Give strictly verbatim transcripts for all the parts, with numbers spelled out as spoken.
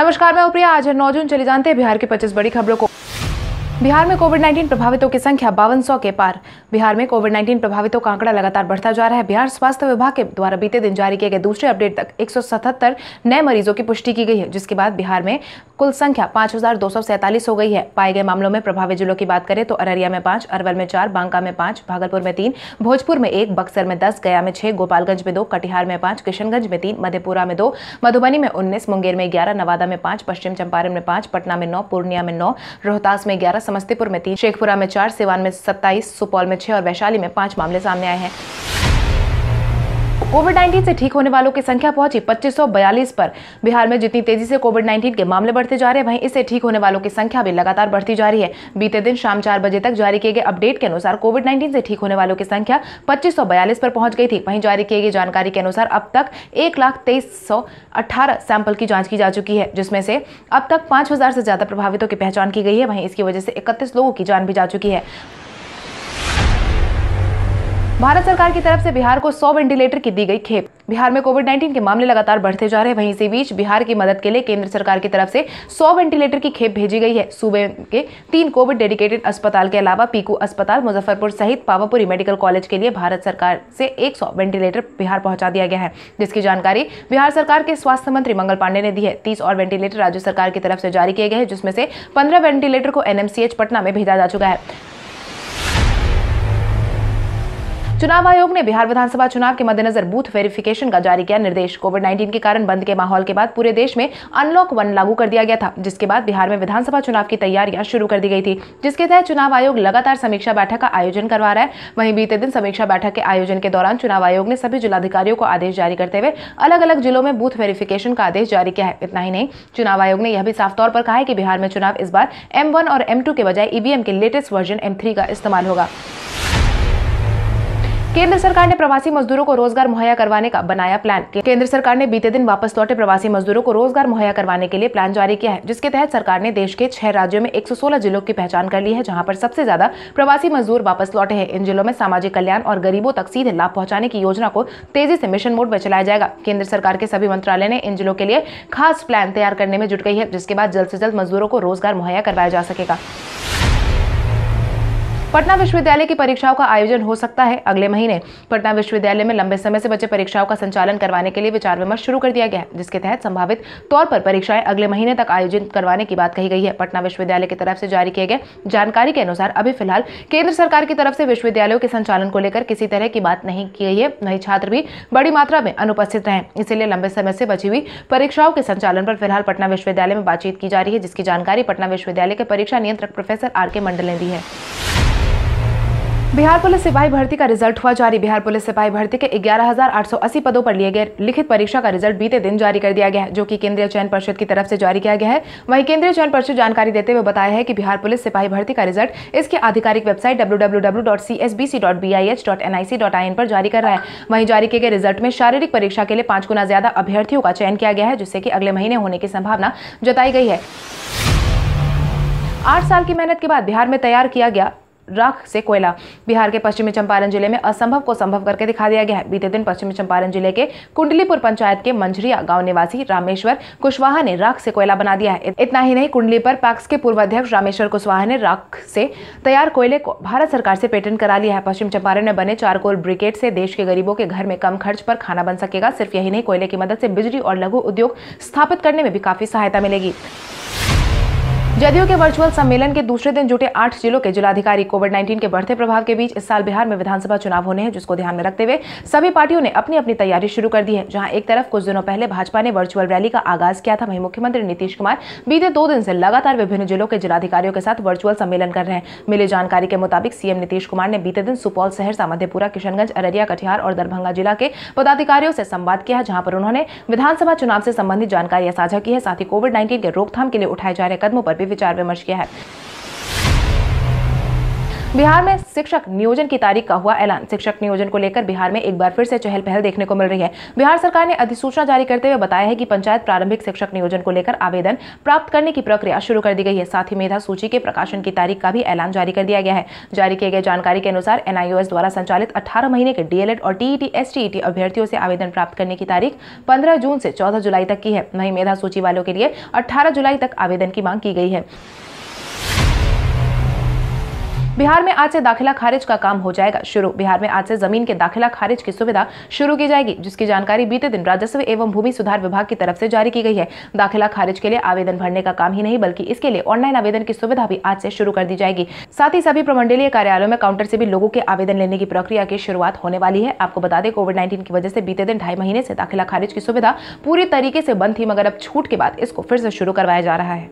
नमस्कार, मैं उप्रिया। आज है नौ जून। चले जानते हैं बिहार की पच्चीस बड़ी खबरों को। बिहार में कोविड उन्नीस प्रभावितों की संख्या बावन सौ के पार। बिहार में कोविड उन्नीस प्रभावितों का आंकड़ा लगातार बढ़ता जा रहा है। बिहार स्वास्थ्य विभाग के द्वारा बीते दिन जारी किए गए दूसरे अपडेट तक एक सौ सतहत्तर नए मरीजों की पुष्टि की गई है, जिसके बाद बिहार में कुल संख्या पाँच हजार दो सौ सैंतालीस हो गई है। पाए गए मामलों में प्रभावित जिलों की बात करें तो अररिया में पाँच, अरवल में चार, बांका में पाँच, भागलपुर में तीन, भोजपुर में एक, बक्सर में दस, गया में छः, गोपालगंज में दो, कटिहार में पाँच, किशनगंज में तीन, मधेपुरा में दो, मधुबनी में उन्नीस, मुंगेर में ग्यारह, नवादा में पाँच, पश्चिम चंपारण में पाँच, पटना में नौ, पूर्णिया में नौ, रोहतास में ग्यारह, समस्तीपुर में तीन, शेखपुरा में चार, सिवान में सत्ताईस, सुपौल में छह और वैशाली में पांच मामले सामने आए हैं। कोविड उन्नीस से ठीक होने वालों की संख्या पहुंची पच्चीस सौ बयालीस पर। बिहार में जितनी तेजी से कोविड उन्नीस के मामले बढ़ते जा रहे हैं, वहीं इससे ठीक होने वालों की संख्या भी लगातार बढ़ती जा रही है। बीते दिन शाम चार बजे तक जारी किए गए अपडेट के अनुसार कोविड उन्नीस से ठीक होने वालों की संख्या पच्चीस सौ बयालीस पर पहुंच गई थी। वहीं जारी किए गई जानकारी के अनुसार अब तक एक लाख तेईस सौ अठारह सैंपल की जाँच की जा चुकी है, जिसमें से अब तक पाँच हजार से ज्यादा प्रभावितों की पहचान की गई है। वहीं इसकी वजह से इकतीस लोगों की जान भी जा चुकी है। भारत सरकार की तरफ से बिहार को सौ वेंटिलेटर की दी गई खेप। बिहार में कोविड उन्नीस के मामले लगातार बढ़ते जा रहे हैं। वहीं इसी बीच बिहार की मदद के लिए केंद्र सरकार की तरफ से सौ वेंटिलेटर की खेप भेजी गई है। सूबे के तीन कोविड डेडिकेटेड अस्पताल के अलावा पीकू अस्पताल, मुजफ्फरपुर सहित पावापुरी मेडिकल कॉलेज के लिए भारत सरकार से एक सौ वेंटिलेटर बिहार पहुँचा दिया गया है, जिसकी जानकारी बिहार सरकार के स्वास्थ्य मंत्री मंगल पांडे ने दी है। तीस और वेंटिलेटर राज्य सरकार की तरफ से जारी किए गए हैं, जिसमें से पंद्रह वेंटिलेटर को N M C H Patna में भेजा जा चुका है। चुनाव आयोग ने बिहार विधानसभा चुनाव के मद्देनजर बूथ वेरिफिकेशन का जारी किया निर्देश। कोविड उन्नीस के कारण बंद के माहौल के बाद पूरे देश में अनलॉक वन लागू कर दिया गया था, जिसके बाद बिहार में विधानसभा चुनाव की तैयारियां शुरू कर दी गई थी, जिसके तहत चुनाव आयोग लगातार समीक्षा बैठक का आयोजन करवा रहा है। वहीं बीते दिन समीक्षा बैठक के आयोजन के दौरान चुनाव आयोग ने सभी जिलाधिकारियों को आदेश जारी करते हुए अलग अलग जिलों में बूथ वेरिफिकेशन का आदेश जारी किया है। इतना ही नहीं, चुनाव आयोग ने यह भी साफ तौर पर कहा है कि बिहार में चुनाव इस बार एम वन और एम टू के बजाय ई वी एम के लेटेस्ट वर्जन एम थ्री का इस्तेमाल होगा। केंद्र सरकार ने प्रवासी मजदूरों को रोजगार मुहैया करवाने का बनाया प्लान। केंद्र सरकार ने बीते दिन वापस लौटे प्रवासी मजदूरों को रोजगार मुहैया करवाने के लिए प्लान जारी किया है, जिसके तहत सरकार ने देश के छह राज्यों में एक सौ सोलह जिलों की पहचान कर ली है, जहां पर सबसे ज्यादा प्रवासी मजदूर वापस लौटे हैं। इन जिलों में सामाजिक कल्याण और गरीबों तक सीधे लाभ पहुंचाने की योजना को तेजी से मिशन मोड में चलाया जाएगा। केंद्र सरकार के सभी मंत्रालय ने इन जिलों के लिए खास प्लान तैयार करने में जुट गई है, जिसके बाद जल्द से जल्द मजदूरों को रोजगार मुहैया करवाया जा सकेगा। पटना विश्वविद्यालय की परीक्षाओं का आयोजन हो सकता है अगले महीने। पटना विश्वविद्यालय में लंबे समय से बचे परीक्षाओं का संचालन करवाने के लिए विचार विमर्श शुरू कर दिया गया है, जिसके तहत संभावित तौर पर परीक्षाएं अगले महीने तक आयोजित करवाने की बात कही गई है। पटना विश्वविद्यालय की तरफ से जारी किए गए जानकारी के अनुसार अभी फिलहाल केंद्र सरकार की तरफ से विश्वविद्यालयों के संचालन को लेकर किसी तरह की बात नहीं की गई है। वहीं छात्र भी बड़ी मात्रा में अनुपस्थित रहे, इसीलिए लंबे समय से बची हुई परीक्षाओं के संचालन पर फिलहाल पटना विश्वविद्यालय में बातचीत की जा रही है, जिसकी जानकारी पटना विश्वविद्यालय के परीक्षा नियंत्रक प्रोफेसर आर के मंडल ने दी है। बिहार पुलिस सिपाही भर्ती का रिजल्ट हुआ जारी। बिहार पुलिस सिपाही भर्ती के ग्यारह हजार आठ सौ अस्सी पदों पर लिए गए लिखित परीक्षा का रिजल्ट बीते दिन जारी कर दिया गया है, जो कि केंद्रीय चयन परिषद की तरफ से जारी किया गया है। वहीं केंद्रीय चयन परिषद जानकारी देते हुए बताया है कि बिहार पुलिस सिपाही भर्ती का रिजल्ट इसकी आधिकारिक website W W W dot C S B C dot B I H dot N I C dot in पर जारी कर रहा है। वहीं जारी किए गए रिजल्ट में शारीरिक परीक्षा के लिए पाँच गुना ज्यादा अभ्यर्थियों का चयन किया गया है, जिससे कि अगले महीने होने की संभावना जताई गई है। आठ साल की मेहनत के बाद बिहार में तैयार किया गया राख से कोयला। बिहार के पश्चिमी चंपारण जिले में असंभव को संभव करके दिखा दिया गया है। बीते दिन पश्चिमी चंपारण जिले के कुंडलीपुर पंचायत के मंझरिया गांव निवासी रामेश्वर कुशवाहा ने राख से कोयला बना दिया है। इतना ही नहीं, कुंडलीपुर पैक्स के पूर्व अध्यक्ष रामेश्वर कुशवाहा ने राख से तैयार कोयले को भारत सरकार से पेटेंट करा लिया है। पश्चिम चंपारण में बने चारकोल ब्रिगेड से देश के गरीबों के घर में कम खर्च पर खाना बन सकेगा। सिर्फ यही नहीं, कोयले की मदद से बिजली और लघु उद्योग स्थापित करने में भी काफी सहायता मिलेगी। जदयू के वर्चुअल सम्मेलन के दूसरे दिन जुटे आठ जिलों के जिलाधिकारी। कोविड उन्नीस के बढ़ते प्रभाव के बीच इस साल बिहार में विधानसभा चुनाव होने हैं, जिसको ध्यान में रखते हुए सभी पार्टियों ने अपनी अपनी तैयारी शुरू कर दी है। जहां एक तरफ कुछ दिनों पहले भाजपा ने वर्चुअल रैली का आगाज किया था, वहीं मुख्यमंत्री नीतीश कुमार बीते दो दिन से लगातार विभिन्न जिलों के जिलाधिकारियों के साथ वर्चुअल सम्मेलन कर रहे हैं। मिली जानकारी के मुताबिक सीएम नीतीश कुमार ने बीते दिन सुपौल, सहरसा, मधेपुरा, किशनगंज, अररिया, कटिहार और दरभंगा जिला के पदाधिकारियों से संवाद किया, जहाँ पर उन्होंने विधानसभा चुनाव से संबंधित जानकारियां साझा की है। साथ ही कोविड नाइन्टीन के रोकथाम के लिए उठाए जा रहे कदमों पर विचार विमर्श किया है। बिहार में शिक्षक नियोजन की तारीख का हुआ ऐलान। शिक्षक नियोजन को लेकर बिहार में एक बार फिर से चहल पहल देखने को मिल रही है। बिहार सरकार ने अधिसूचना जारी करते हुए बताया है कि पंचायत प्रारंभिक शिक्षक नियोजन को लेकर आवेदन प्राप्त करने की प्रक्रिया शुरू कर दी गई है। साथ ही मेधा सूची के प्रकाशन की तारीख का भी ऐलान जारी कर दिया गया है। जारी किए गए जानकारी के अनुसार एन आई ओ एस द्वारा संचालित अठारह महीने के डी एल एड और T E T S T E T अभ्यर्थियों से आवेदन प्राप्त करने की तारीख पंद्रह जून से चौदह जुलाई तक की है। वहीं मेधा सूची वालों के लिए अठारह जुलाई तक आवेदन की मांग की गई है। बिहार में आज से दाखिला खारिज का काम हो जाएगा शुरू। बिहार में आज से जमीन के दाखिला खारिज की सुविधा शुरू की जाएगी, जिसकी जानकारी बीते दिन राजस्व एवं भूमि सुधार विभाग की तरफ से जारी की गई है। दाखिला खारिज के लिए आवेदन भरने का काम ही नहीं, बल्कि इसके लिए ऑनलाइन आवेदन की सुविधा भी आज से शुरू कर दी जाएगी। साथ ही सभी प्रमंडलीय कार्यालयों में काउंटर से भी लोगों के आवेदन लेने की प्रक्रिया की शुरुआत होने वाली है। आपको बता दें, कोविड नाइन्टीन की वजह से बीते दिन ढाई महीने से दाखिला खारिज की सुविधा पूरी तरीके से बंद थी, मगर अब छूट के बाद इसको फिर से शुरू करवाया जा रहा है।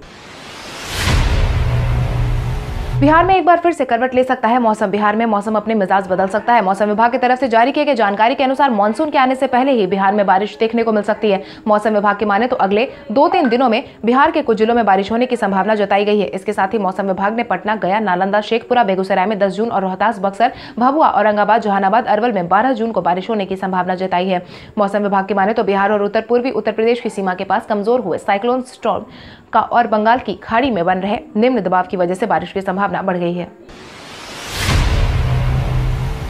बिहार में एक बार फिर से करवट ले सकता है मौसम। बिहार में मौसम अपने मिजाज बदल सकता है। मौसम विभाग की तरफ से जारी किए गए जानकारी के अनुसार मानसून के आने से पहले ही बिहार में बारिश देखने को मिल सकती है। मौसम विभाग की माने तो अगले दो तीन दिनों में बिहार के कुछ जिलों में बारिश होने की संभावना जताई गई है। इसके साथ ही मौसम विभाग ने पटना, गया, नालंदा, शेखपुरा, बेगूसराय में दस जून और रोहतास, बक्सर, भभुआ, औरंगाबाद, जहानाबाद, अरवल में बारह जून को बारिश होने की संभावना जताई है। मौसम विभाग की माने तो बिहार और उत्तर पूर्वी उत्तर प्रदेश की सीमा के पास कमजोर हुए साइक्लोन स्टॉर्म का और बंगाल की खाड़ी में बन रहे निम्न दबाव की वजह से बारिश की संभावना बढ़ गई है।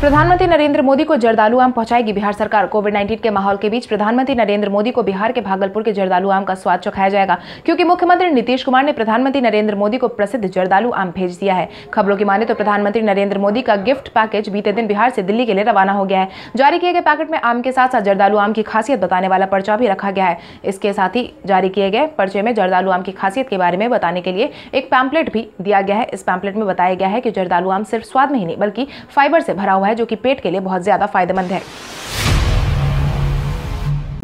प्रधानमंत्री नरेंद्र मोदी को जर्दालू आम पहुंचाएगी बिहार सरकार। कोविड नाइन्टीन के माहौल के बीच प्रधानमंत्री नरेंद्र मोदी को बिहार के भागलपुर के जर्दालू आम का स्वाद चखाया जाएगा, क्योंकि मुख्यमंत्री नीतीश कुमार ने प्रधानमंत्री नरेंद्र मोदी को प्रसिद्ध जर्दालू आम भेज दिया है। खबरों की माने तो प्रधानमंत्री नरेंद्र मोदी का गिफ्ट पैकेज बीते दिन बिहार से दिल्ली के लिए रवाना हो गया है। जारी किए गए पैकेट में आम के साथ साथ जर्दालू आम की खासियत बताने वाला पर्चा भी रखा गया है। इसके साथ ही जारी किए गए पर्चे में जर्दालू आम की खासियत के बारे में बताने के लिए एक पैम्पलेट भी दिया गया है। इस पैम्पलेट में बताया गया है कि जर्दालू आम सिर्फ स्वाद में ही नहीं, बल्कि फाइबर से भरा हुआ है, जो कि पेट के लिए बहुत ज्यादा फायदेमंद है।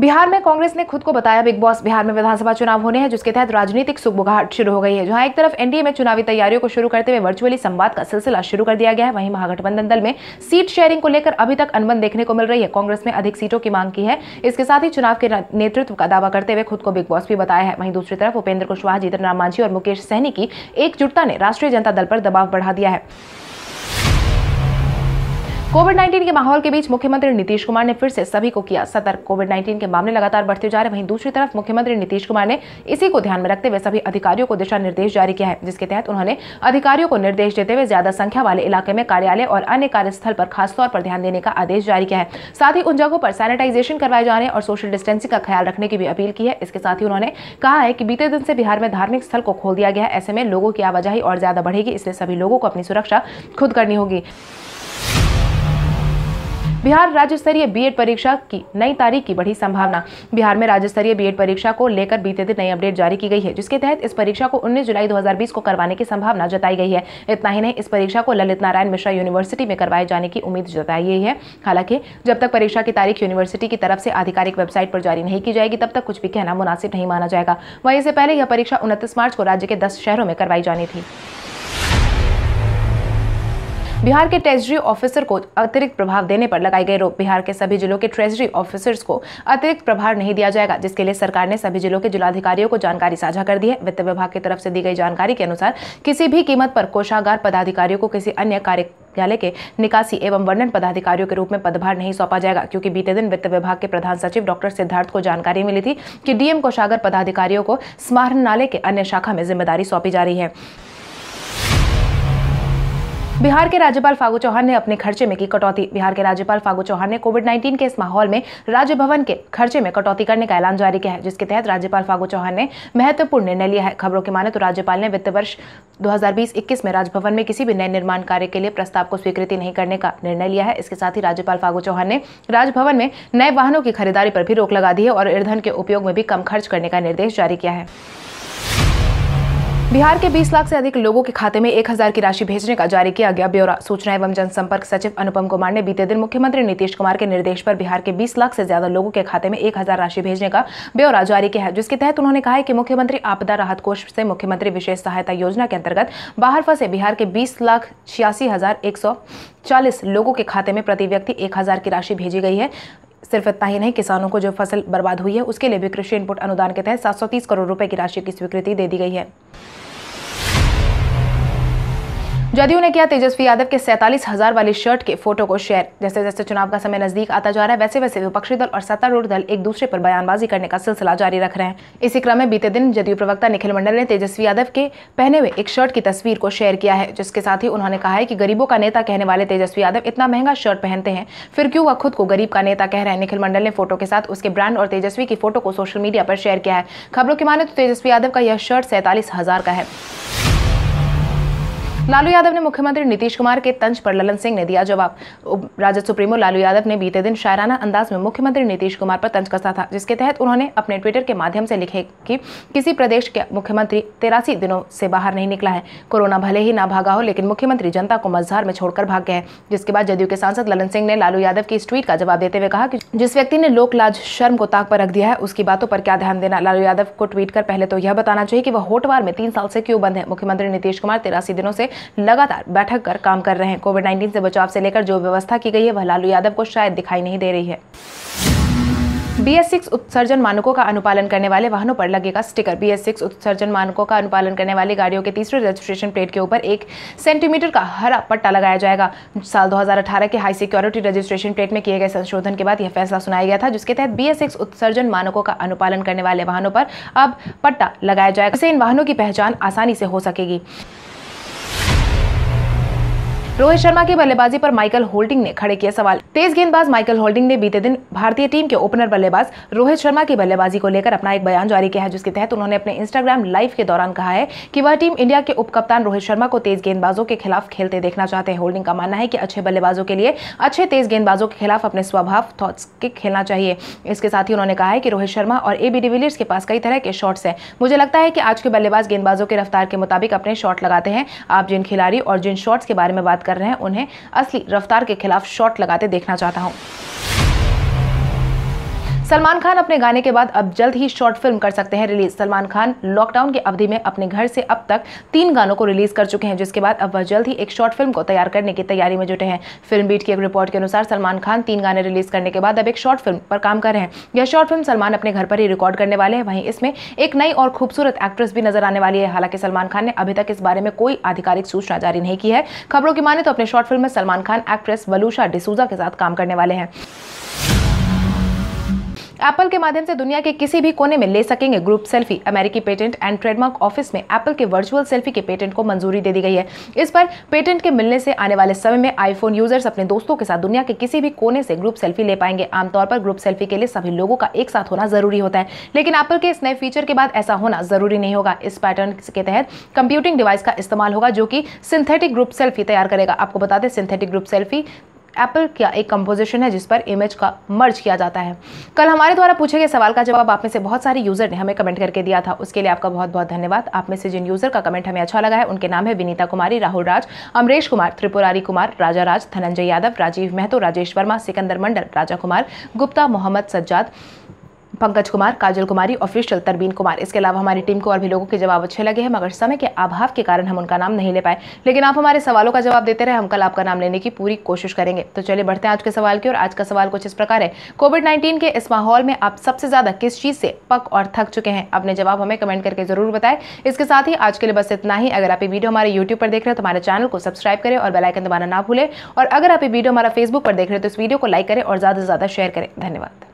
बिहार में कांग्रेस ने खुद को बताया बिग बॉस। बिहार में विधानसभा चुनाव होने हैं, जिसके तहत राजनीतिक सुगबुगाहट शुरू हो गई है। जहां एक तरफ एन डी ए में चुनावी तैयारियों को शुरू करते हुए वर्चुअली संवाद का सिलसिला शुरू कर दिया गया है, वहीं महागठबंधन दल में सीट शेयरिंग को लेकर अभी तक अनबन देखने को मिल रही है। कांग्रेस ने अधिक सीटों की मांग की है। इसके साथ ही चुनाव के नेतृत्व का दावा करते हुए खुद को बिग बॉस भी बताया है। वहीं दूसरी तरफ उपेंद्र कुशवाहा, जीतन राम मांझी और मुकेश सहनी की एकजुटता ने राष्ट्रीय जनता दल पर दबाव बढ़ा दिया है। कोविड नाइन्टीन के माहौल के बीच मुख्यमंत्री नीतीश कुमार ने फिर से सभी को किया सतर्क। कोविड नाइन्टीन के मामले लगातार बढ़ते जा रहे हैं। वहीं दूसरी तरफ मुख्यमंत्री नीतीश कुमार ने इसी को ध्यान में रखते हुए सभी अधिकारियों को दिशा निर्देश जारी किया है, जिसके तहत उन्होंने अधिकारियों को निर्देश देते हुए ज्यादा संख्या वाले इलाके में कार्यालय और अन्य कार्यस्थल पर खासतौर पर ध्यान देने का आदेश जारी किया है। साथ ही उन जगहों पर सैनिटाइजेशन करवाए जाने और सोशल डिस्टेंसिंग का ख्याल रखने की भी अपील की है। इसके साथ ही उन्होंने कहा है कि बीते दिन से बिहार में धार्मिक स्थल को खोल दिया गया है, ऐसे में लोगों की आवाजाही और ज्यादा बढ़ेगी, इसलिए सभी लोगों को अपनी सुरक्षा खुद करनी होगी। बिहार राज्य स्तरीय बी एड परीक्षा की नई तारीख की बढ़ी संभावना। बिहार में राज्य स्तरीय बी एड परीक्षा को लेकर बीते दिन नई अपडेट जारी की गई है, जिसके तहत इस परीक्षा को उन्नीस जुलाई दो हज़ार बीस को करवाने की संभावना जताई गई है। इतना ही नहीं, इस परीक्षा को ललित नारायण मिश्रा यूनिवर्सिटी में करवाए जाने की उम्मीद जताई गई है। हालांकि जब तक परीक्षा की तारीख यूनिवर्सिटी की तरफ से आधिकारिक वेबसाइट पर जारी नहीं की जाएगी, तब तक कुछ भी कहना मुनासिब नहीं माना जाएगा। वहीं इससे पहले यह परीक्षा उनतीस मार्च को राज्य के दस शहरों में करवाई जानी थी। बिहार के ट्रेजरी ऑफिसर को अतिरिक्त प्रभाव देने पर लगाई गई रोक। बिहार के सभी जिलों के ट्रेजरी ऑफिसर्स को अतिरिक्त प्रभार नहीं दिया जाएगा, जिसके लिए सरकार ने सभी जिलों के जिलाधिकारियों को जानकारी साझा कर दी है। वित्त विभाग की तरफ से दी गई जानकारी के अनुसार किसी भी कीमत पर कोषागार पदाधिकारियों को किसी अन्य कार्य कार्यालय के निकासी एवं वर्णन पदाधिकारियों के रूप में पदभार नहीं सौंपा जाएगा, क्योंकि बीते दिन वित्त विभाग के प्रधान सचिव डॉक्टर सिद्धार्थ को जानकारी मिली थी कि डी एम कोषागार पदाधिकारियों को स्मारणालय के अन्य शाखा में जिम्मेदारी सौंपी जा रही है। बिहार के राज्यपाल फागू चौहान ने अपने खर्चे में की कटौती। बिहार के राज्यपाल फागू चौहान ने कोविड नाइन्टीन के इस माहौल में राज्य भवन के खर्चे में कटौती करने का ऐलान जारी किया है, जिसके तहत राज्यपाल फागू चौहान ने महत्वपूर्ण निर्णय लिया है। खबरों की माने तो राज्यपाल ने वित्त वर्ष दो हज़ार बीस इक्कीस में राजभवन में किसी भी नए निर्माण कार्य के लिए प्रस्ताव को स्वीकृति नहीं करने का निर्णय लिया है। इसके साथ ही राज्यपाल फागू चौहान ने राजभवन में नए वाहनों की खरीदारी पर भी रोक लगा दी है और ईंधन के उपयोग में भी कम खर्च करने का निर्देश जारी किया है। बिहार के बीस लाख से अधिक लोगों के खाते में एक हज़ार की राशि भेजने का जारी किया गया ब्यौरा। सूचना एवं जनसंपर्क सचिव अनुपम कुमार ने बीते दिन मुख्यमंत्री नीतीश कुमार के निर्देश पर बिहार के बीस लाख से ज्यादा लोगों के खाते में एक हज़ार राशि भेजने का ब्यौरा जारी किया है, जिसके तहत उन्होंने कहा है कि मुख्यमंत्री आपदा राहत कोष से मुख्यमंत्री विशेष सहायता योजना के अंतर्गत बाहर फंसे बिहार के बीस लाख छियासी हजार एक सौ चालीस लोगों के खाते में प्रति व्यक्ति एक हज़ार की राशि भेजी गई है। सिर्फ इतना ही नहीं, किसानों को जो फसल बर्बाद हुई है उसके लिए भी कृषि इनपुट अनुदान के तहत सात सौ तीस करोड़ रुपए की राशि की स्वीकृति दे दी गई है। जदयू ने किया तेजस्वी यादव के सैंतालीस हजार वाली शर्ट के फोटो को शेयर। जैसे जैसे चुनाव का समय नजदीक आता जा रहा है, वैसे वैसे विपक्षी दल और सत्तारूढ़ दल एक दूसरे पर बयानबाजी करने का सिलसिला जारी रख रहे हैं। इसी क्रम में बीते दिन जदयू प्रवक्ता निखिल मंडल ने तेजस्वी यादव के पहने हुए एक शर्ट की तस्वीर को शेयर किया है, जिसके साथ ही उन्होंने कहा है कि गरीबों का नेता कहने वाले तेजस्वी यादव इतना महंगा शर्ट पहनते हैं, फिर क्यों वह खुद को गरीब का नेता कह रहे हैं। निखिल मंडल ने फोटो के साथ उसके ब्रांड और तेजस्वी की फोटो को सोशल मीडिया पर शेयर किया है। खबरों की माने तो तेजस्वी यादव का यह शर्ट सैंतालीस हजार का है। लालू यादव ने मुख्यमंत्री नीतीश कुमार के तंज पर ललन सिंह ने दिया जवाब। राजद सुप्रीमो लालू यादव ने बीते दिन शायराना अंदाज में मुख्यमंत्री नीतीश कुमार पर तंज कसा था, जिसके तहत उन्होंने अपने ट्विटर के माध्यम से लिखे कि किसी प्रदेश के मुख्यमंत्री तिरासी दिनों से बाहर नहीं निकला है। कोरोना भले ही ना भागा हो, लेकिन मुख्यमंत्री जनता को मजधार में छोड़कर भाग गए। जिसके बाद जदयू के सांसद ललन सिंह ने लालू यादव की इस ट्वीट का जवाब देते हुए कहा कि जिस व्यक्ति ने लोक लाज शर्म को ताक पर रख दिया है, उसकी बातों पर क्या ध्यान देना। लालू यादव को ट्वीट कर पहले तो यह बताना चाहिए कि वह होटवार में तीन साल से क्यों बंद है। मुख्यमंत्री नीतीश कुमार तिरासी दिनों से लगातार बैठक कर काम कर रहे हैं। कोविड उन्नीस से बचाव से लेकर जो व्यवस्था की गई है, वह लालू यादव को शायद दिखाई नहीं दे रही है। बी एस सिक्स उत्सर्जन मानकों का अनुपालन करने वाले वाहनों पर लगेगा स्टिकर। बी एस सिक्स उत्सर्जन मानकों का अनुपालन करने वाली गाड़ियों के तीसरे रजिस्ट्रेशन प्लेट के ऊपर एक सेंटीमीटर का हरा पट्टा लगाया जाएगा। साल दो हज़ार अठारह के हाई सिक्योरिटी रजिस्ट्रेशन प्लेट में किए गए संशोधन के बाद यह फैसला सुनाया गया था, जिसके तहत बी एस सिक्स उत्सर्जन मानकों का अनुपालन करने वाले वाहनों पर अब पट्टा लगाया जाएगा, इससे इन वाहनों की पहचान आसानी से हो सकेगी। रोहित शर्मा की बल्लेबाजी पर माइकल होल्डिंग ने खड़े किए सवाल। तेज गेंदबाज माइकल होल्डिंग ने बीते दिन भारतीय टीम के ओपनर बल्लेबाज रोहित शर्मा की बल्लेबाजी को लेकर अपना एक बयान जारी किया है, जिसके तहत उन्होंने अपने इंस्टाग्राम लाइव के दौरान कहा है कि वह टीम इंडिया के उपकप्तान रोहित शर्मा को तेज गेंदबाजों के खिलाफ खेलते देखना चाहते हैं। होल्डिंग का मानना है कि अच्छे बल्लेबाजों के लिए अच्छे तेज गेंदबाजों के खिलाफ अपने स्वभाव थॉट्स के खेलना चाहिए। इसके साथ ही उन्होंने कहा है कि रोहित शर्मा और ए बी डिविलियर्स के पास कई तरह के शॉट्स हैं। मुझे लगता है कि आज के बल्लेबाज गेंदबाजों के रफ्तार के मुताबिक अपने शॉट लगाते हैं। आप जिन खिलाड़ी और जिन शॉट्स के बारे में बात कर रहे हैं, उन्हें असली रफ्तार के खिलाफ शॉट लगाते देखना चाहता हूं। सलमान खान अपने गाने के बाद अब जल्द ही शॉर्ट फिल्म कर सकते हैं रिलीज। सलमान खान लॉकडाउन की अवधि में अपने घर से अब तक तीन गानों को रिलीज कर चुके हैं, जिसके बाद अब वह जल्द ही एक शॉर्ट फिल्म को तैयार करने की तैयारी में जुटे हैं। फिल्म बीट की एक रिपोर्ट के अनुसार सलमान खान तीन गाने रिलीज करने के बाद अब एक शॉर्ट फिल्म पर काम कर रहे हैं। यह शॉर्ट फिल्म सलमान अपने घर पर ही रिकॉर्ड करने वाले हैं। वहीं इसमें एक नई और खूबसूरत एक्ट्रेस भी नजर आने वाली है। हालांकि सलमान खान ने अभी तक इस बारे में कोई आधिकारिक सूचना जारी नहीं की है। खबरों की माने तो अपने शॉर्ट फिल्म में सलमान खान एक्ट्रेस वलूषा डिसूजा के साथ काम करने वाले हैं। एप्पल के माध्यम से दुनिया के किसी भी कोने में ले सकेंगे ग्रुप सेल्फी। अमेरिकी पेटेंट एंड ट्रेडमार्क ऑफिस में एप्पल के वर्चुअल सेल्फी के पेटेंट को मंजूरी दे दी गई है। इस पर पेटेंट के मिलने से आने वाले समय में आईफोन यूजर्स अपने दोस्तों के साथ दुनिया के किसी भी कोने से ग्रुप सेल्फी ले पाएंगे। आमतौर पर ग्रुप सेल्फी के लिए सभी लोगों का एक साथ होना जरूरी होता है, लेकिन एप्पल के इस नए फीचर के बाद ऐसा होना जरूरी नहीं होगा। इस पैटर्न के तहत कंप्यूटिंग डिवाइस का इस्तेमाल होगा, जो कि सिंथेटिक ग्रुप सेल्फी तैयार करेगा। आपको बता दें, सिंथेटिक ग्रुप सेल्फी एप्पल का एक कंपोजिशन है, जिस पर इमेज का मर्ज किया जाता है। कल हमारे द्वारा पूछे गए सवाल का जवाब आप में से बहुत सारे यूजर ने हमें कमेंट करके दिया था। उसके लिए आपका बहुत बहुत धन्यवाद। आप में से जिन यूजर का कमेंट हमें अच्छा लगा है, उनके नाम है विनीता कुमारी, राहुल राज, अमरेश कुमार, त्रिपुरारी कुमार, राजा राज, धनंजय यादव, राजीव महतो, राजेश वर्मा, सिकंदर मंडल, राजा कुमार गुप्ता, मोहम्मद सज्जाद, पंकज कुमार, काजल कुमारी, ऑफिशियल तरबीन कुमार। इसके अलावा हमारी टीम को और भी लोगों के जवाब अच्छे लगे हैं, मगर समय के अभाव के कारण हम उनका नाम नहीं ले पाए। लेकिन आप हमारे सवालों का जवाब देते रहे, हम कल आपका नाम लेने की पूरी कोशिश करेंगे। तो चलिए बढ़ते हैं आज के सवाल की ओर। आज का सवाल कुछ इस प्रकार है, कोविड नाइन्टीन के इस माहौल में आप सबसे ज्यादा किस चीज से पक और थक चुके हैं। अपने जवाब हमें कमेंट करके जरूर बताएं। इसके साथ ही आज के लिए बस इतना ही। अगर आप ये वीडियो हमारे यूट्यूब पर देख रहे हो तो हमारे चैनल को सब्सक्राइब करें और बेल आइकन दबाना ना भूलें। और अगर आप ये वीडियो हमारा फेसबुक पर देख रहे हो तो इस वीडियो को लाइक करें और ज्यादा से ज्यादा शेयर करें। धन्यवाद।